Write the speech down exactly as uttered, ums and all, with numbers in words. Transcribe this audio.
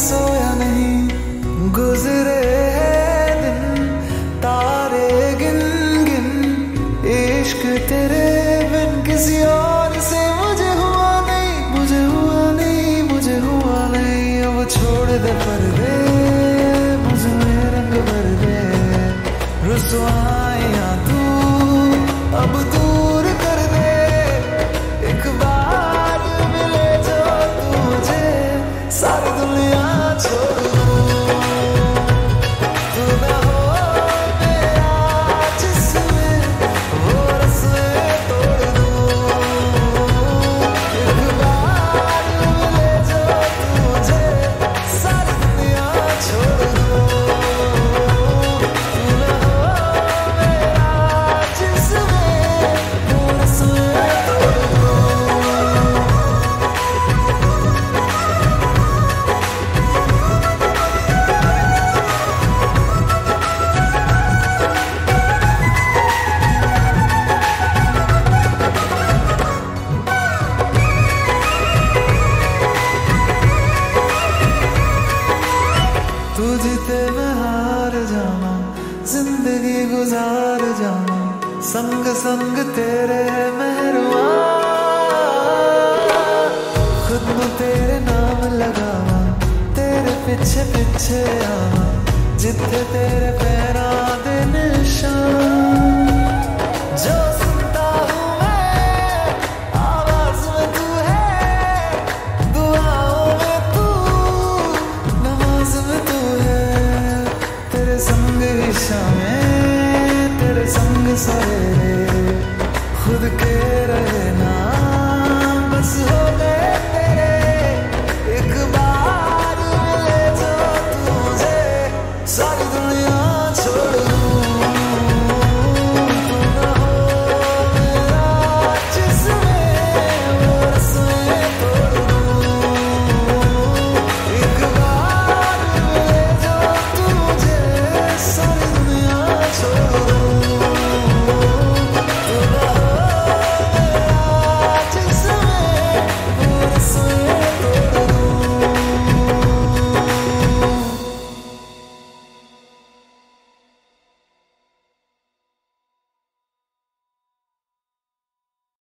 सोया नहीं, गुजरे हैं दिन तारे गिन गिन, इश्क तेरे बिन किसी और से मुझे हुआ नहीं, मुझे हुआ नहीं, मुझे हुआ नहीं। अब छोड़ दे पर्दे, मुझे में रंग भर दे, रुसवाया तू अब दूर कर दे। एक बार मिले जो तू मुझे, सारी दुनिया छोड़ दो। तुझते मैं हार जाना, जिंदगी गुजार जाना, संग संग तेरे मेहरुआ, खुद में तेरे नाम लगावा, तेरे पीछे पीछे आवा, जितने तेरे पैरा दे निशान। जो सुनता हूँ मैं आवाज में तू है, दुआओं में तू, नमाज में तू है, तेरे संग शामें, तेरे संग सवेरे, खुद के रहना बस हो गए तेरे। एक बार मिले जो तू मुझे, सारी दुनिया छोड़ दूँ। तू ना हो मेरा जिसमें वो रस्में तोड़ दूँ। एक बार मिले जो तू मुझे, सारी दुनिया छोड़ दूँ।